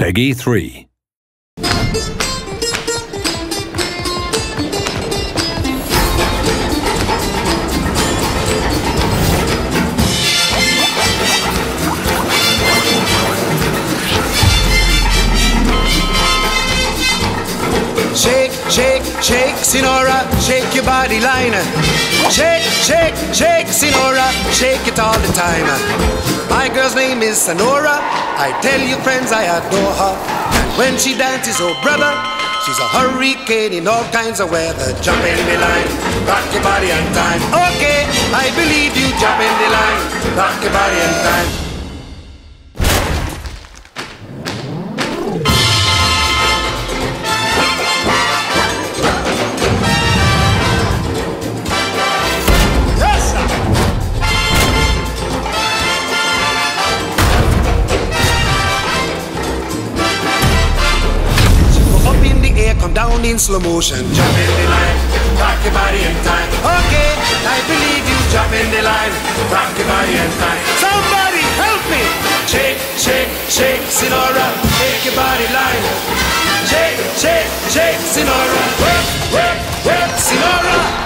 Peggy 3. Shake, shake, shake, Sinora, shake your body liner. Shake, shake, shake, Sinora, shake it all the time. My girl's name is Sonora, I tell you friends I adore her. And when she dances, oh brother, she's a hurricane in all kinds of weather. Jump in the line, rock your body on time. Okay, I believe you, jump in the line, rock your body on time. Down in slow motion. Jump in the line, rock your body in time. Okay, I believe you. Jump in the line, rock your body in time. Somebody help me! Shake, shake, shake, Sinora, shake your body line. Shake, shake, shake, Sinora, work, work, work, Sinora.